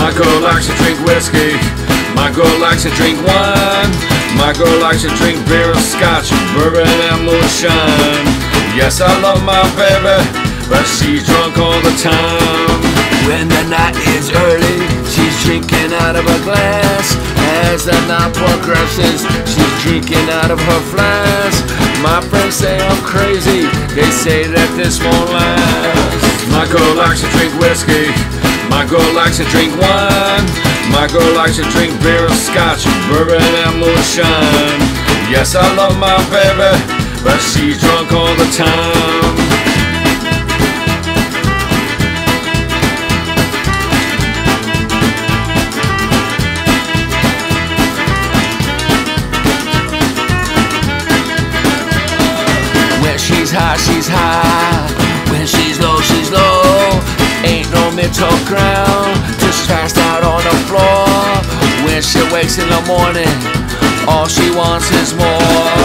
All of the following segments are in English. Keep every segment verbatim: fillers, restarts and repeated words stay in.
Michael likes to drink whiskey. Michael likes to drink wine. Michael likes to drink beer, scotch, bourbon, and moonshine. Yes, I love my baby, but she's drunk all the time. When the night is early, she's drinking out of a glass. As the night progresses, she's drinking out of her flask. My friends say I'm crazy, they say that this won't last. Michael likes to drink whiskey. Michael likes to drink wine. Michael likes to drink beer, scotch, bourbon, and moonshine. Yes, I love my baby, but she's drunk all the time. She's high, she's high. When she's low, she's low. Ain't no middle ground, just passed out on the floor. When she wakes in the morning, all she wants is more.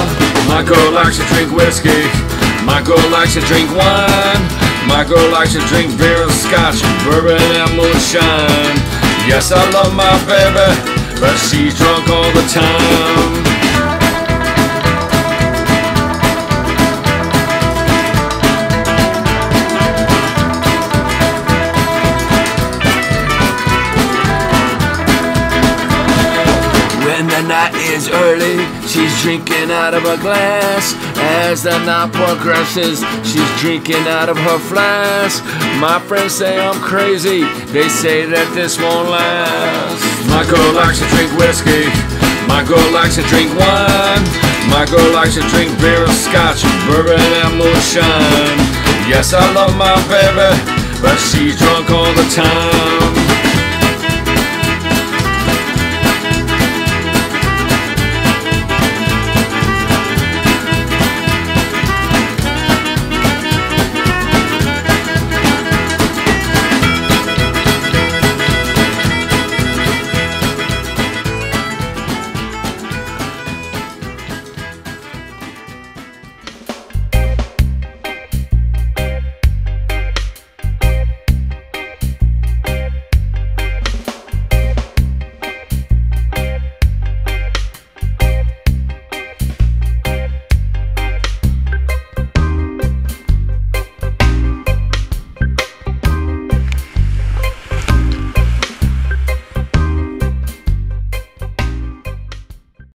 Michael likes to drink whiskey. Michael likes to drink wine. Michael likes to drink beer, scotch, bourbon, and moonshine. Yes, I love my baby, but she's drunk all the time. Night is early, she's drinking out of a glass. As the night progresses, she's drinking out of her flask. My friends say I'm crazy, they say that this won't last. Michael likes to drink whiskey. Michael likes to drink wine. Michael likes to drink beer, scotch, bourbon, and moonshine. Yes, I love my baby, but she's drunk all the time.